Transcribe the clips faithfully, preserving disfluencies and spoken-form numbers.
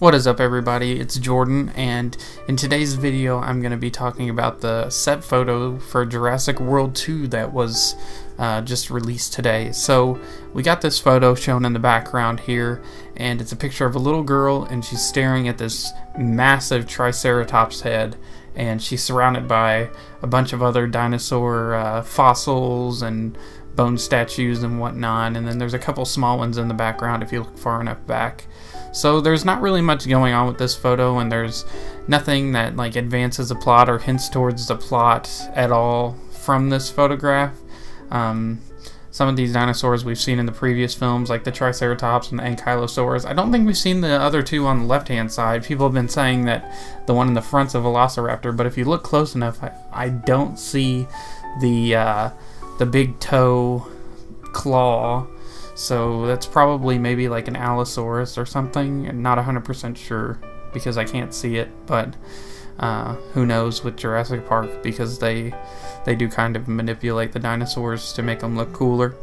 What is up, everybody? It's Jordan, and in today's video I'm going to be talking about the set photo for Jurassic World two that was uh, just released today. So we got this photo shown in the background here, and it's a picture of a little girl, and she's staring at this massive Triceratops head, and she's surrounded by a bunch of other dinosaur uh, fossils and bone statues and whatnot, and then there's a couple small ones in the background if you look far enough back. So there's not really much going on with this photo, and there's nothing that like advances the plot or hints towards the plot at all from this photograph. Um, some of these dinosaurs we've seen in the previous films, like the Triceratops and the Ankylosaurs. I don't think we've seen the other two on the left-hand side. People have been saying that the one in the front's a Velociraptor, but if you look close enough, I, I don't see the, uh, the big toe claw. So that's probably maybe like an Allosaurus or something. I'm not one hundred percent sure because I can't see it, but uh, who knows with Jurassic Park, because they they do kind of manipulate the dinosaurs to make them look cooler.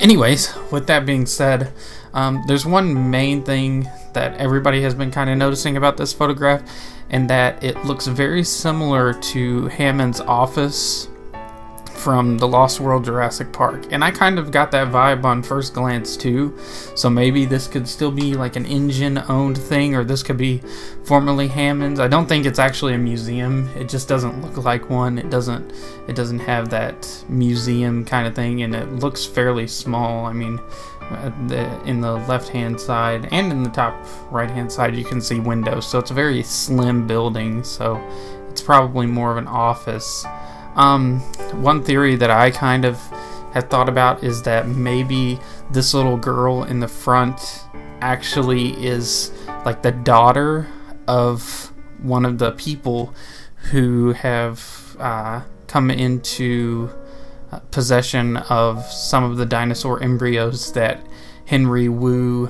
Anyways, with that being said, um, there's one main thing that everybody has been kind of noticing about this photograph, and that it looks very similar to Hammond's office from the Lost World Jurassic Park, and I kind of got that vibe on first glance too, so maybe this could still be like an engine owned thing, or this could be formerly Hammond's. I don't think it's actually a museum, it just doesn't look like one. It doesn't it doesn't have that museum kind of thing, and it looks fairly small. I mean, in the left hand side and in the top right hand side you can see windows, so it's a very slim building, so it's probably more of an office. Um, one theory that I kind of have thought about is that maybe this little girl in the front actually is like the daughter of one of the people who have uh, come into possession of some of the dinosaur embryos that Henry Wu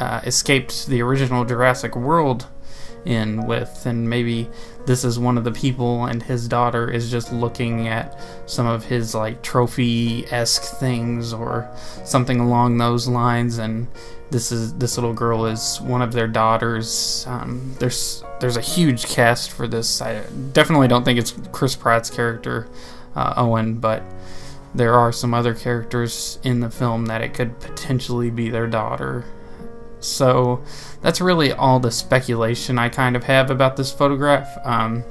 uh, escaped the original Jurassic World in with, and maybe this is one of the people, and his daughter is just looking at some of his like trophy-esque things or something along those lines, and this is this little girl is one of their daughters. Um, there's there's a huge cast for this. I definitely don't think it's Chris Pratt's character, uh, Owen, but there are some other characters in the film that it could potentially be their daughter. So that's really all the speculation I kind of have about this photograph. Um,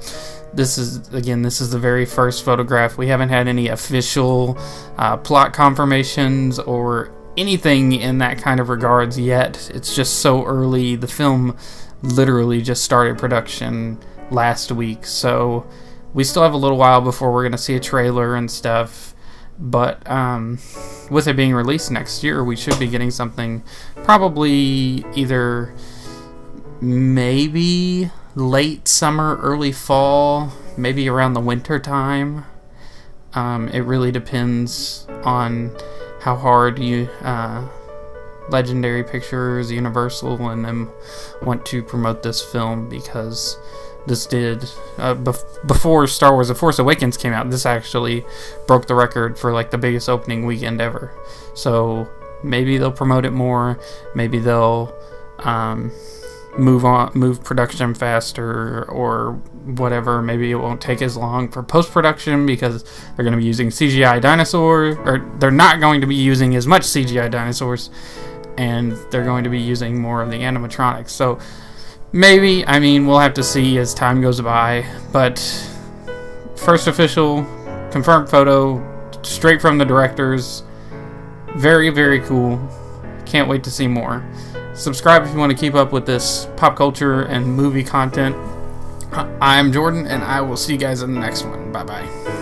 this is, again, this is the very first photograph. We haven't had any official uh, plot confirmations or anything in that kind of regards yet. It's just so early. The film literally just started production last week, so we still have a little while before we're going to see a trailer and stuff. But um, with it being released next year, we should be getting something probably either maybe late summer, early fall, maybe around the winter time. Um, it really depends on how hard you uh, Legendary Pictures, Universal, and them want to promote this film, because this did, uh, bef before Star Wars The Force Awakens came out, this actually broke the record for like the biggest opening weekend ever. So maybe they'll promote it more, maybe they'll um, move on, move production faster or whatever. Maybe it won't take as long for post-production because they're going to be using C G I dinosaurs, or they're not going to be using as much C G I dinosaurs, and they're going to be using more of the animatronics. So maybe, I mean, we'll have to see as time goes by, but first official confirmed photo straight from the directors. Very, very cool. Can't wait to see more. Subscribe if you want to keep up with this pop culture and movie content. I'm Jordan, and I will see you guys in the next one. Bye-bye.